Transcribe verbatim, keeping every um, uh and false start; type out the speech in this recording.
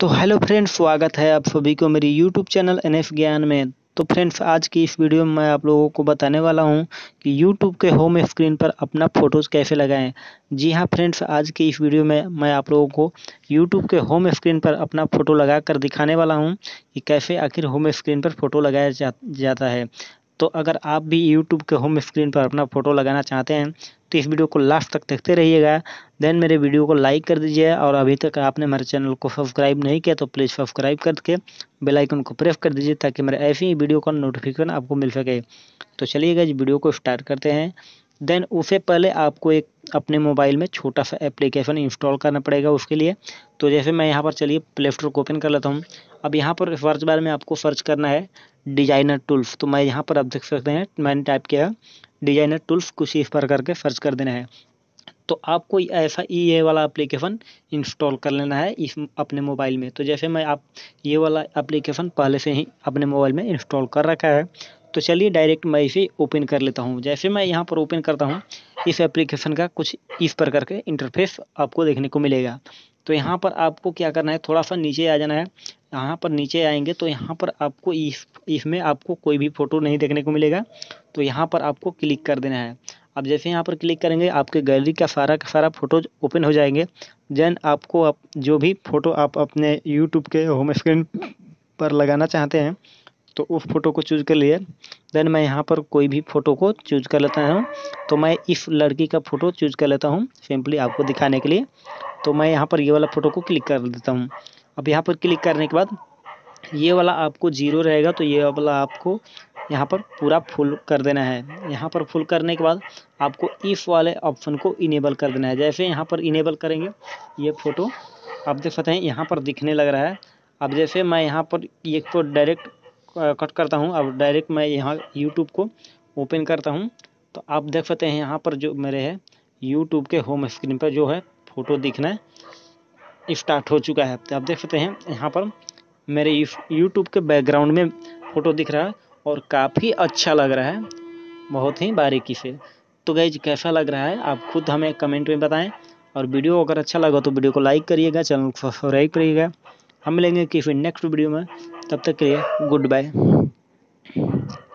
तो hello friends, स्वागत है आप सभी को मेरी यूट्यूब चैनल एन एफ ज्ञान में। तो फ्रेंड्स, आज की इस वीडियो में मैं आप लोगों को बताने वाला हूं कि यूट्यूब के होम स्क्रीन पर अपना फ़ोटोज़ कैसे लगाएं। जी हां फ्रेंड्स, आज की इस वीडियो में मैं आप लोगों को यूट्यूब के होम स्क्रीन पर अपना फ़ोटो लगाकर दिखाने वाला हूं कि कैसे आखिर होम स्क्रीन पर फ़ोटो लगाया जा, जाता है। तो अगर आप भी यूट्यूब के होम स्क्रीन पर अपना फ़ोटो लगाना चाहते हैं तो इस वीडियो को लास्ट तक देखते रहिएगा। देन मेरे वीडियो को लाइक कर दीजिए, और अभी तक आपने मेरे चैनल को सब्सक्राइब नहीं किया तो प्लीज़ सब्सक्राइब करके बेल आइकन को प्रेस कर दीजिए ताकि मेरे ऐसे ही वीडियो का नोटिफिकेशन आपको मिल सके। तो चलिएगा, इस वीडियो को स्टार्ट करते हैं। देन उससे पहले आपको एक अपने मोबाइल में छोटा सा एप्लीकेशन इंस्टॉल करना पड़ेगा उसके लिए। तो जैसे मैं यहाँ पर, चलिए प्ले स्टोर को ओपन कर लेता हूँ। अब यहाँ पर सर्च बार में आपको सर्च करना है डिजाइनर टूल्स। तो मैं यहाँ पर आप देख सकते हैं मैंने टाइप किया डिजाइनर टूल्स, कुछ इस पर करके सर्च कर देना है। तो आपको ऐसा ही ये वाला एप्लीकेशन इंस्टॉल कर लेना है इस अपने मोबाइल में। तो जैसे मैं आप ये वाला एप्लीकेशन पहले से ही अपने मोबाइल में इंस्टॉल कर रखा है। तो चलिए डायरेक्ट मैं इसे ओपन कर लेता हूँ। जैसे मैं यहाँ पर ओपन करता हूँ, इस एप्लीकेशन का कुछ इस पर करके इंटरफेस आपको देखने को मिलेगा। तो यहाँ पर आपको क्या करना है, थोड़ा सा नीचे आ जाना है। यहाँ पर नीचे आएंगे तो यहाँ पर आपको इस इसमें आपको कोई भी फ़ोटो नहीं देखने को मिलेगा। तो यहाँ पर आपको क्लिक कर देना है। अब जैसे यहाँ पर क्लिक करेंगे, आपके गैलरी का सारा का सारा फ़ोटोज ओपन हो जाएंगे। देन आपको आप जो भी फ़ोटो आप अपने यूट्यूब के होम स्क्रीन पर लगाना चाहते हैं तो उस फ़ोटो को चूज़ कर लिए। देन मैं यहाँ पर कोई भी फ़ोटो को चूज़ कर लेता हूँ। तो मैं इस लड़की का फ़ोटो चूज़ कर लेता हूँ सिंपली आपको दिखाने के लिए। तो मैं यहाँ पर ये वाला फ़ोटो को क्लिक कर देता हूँ। अब यहाँ पर क्लिक करने के बाद ये वाला आपको जीरो रहेगा, तो ये वाला आपको यहाँ पर पूरा फुल कर देना है। यहाँ पर फुल करने के बाद आपको इस वाले ऑप्शन को इनेबल कर देना है। जैसे यहाँ पर इनेबल करेंगे, ये फ़ोटो आप देख सकते हैं यहाँ पर दिखने लग रहा है। अब जैसे मैं यहाँ पर एक तो डायरेक्ट कट करता हूँ। अब डायरेक्ट मैं यहाँ यूट्यूब को ओपन करता हूँ। तो आप देख सकते हैं यहाँ पर जो मेरे है यूट्यूब के होम स्क्रीन पर जो है फ़ोटो दिखना स्टार्ट हो चुका है। तो आप देख सकते हैं यहाँ पर मेरे यूट्यूब के बैकग्राउंड में फ़ोटो दिख रहा है और काफ़ी अच्छा लग रहा है, बहुत ही बारीकी से। तो गाइज, कैसा लग रहा है आप खुद हमें कमेंट में बताएं, और वीडियो अगर अच्छा लगा तो वीडियो को लाइक करिएगा, चैनल को सब्सक्राइब करिएगा। हम मिलेंगे किसी नेक्स्ट वीडियो में, तब तक के लिए गुड बाय।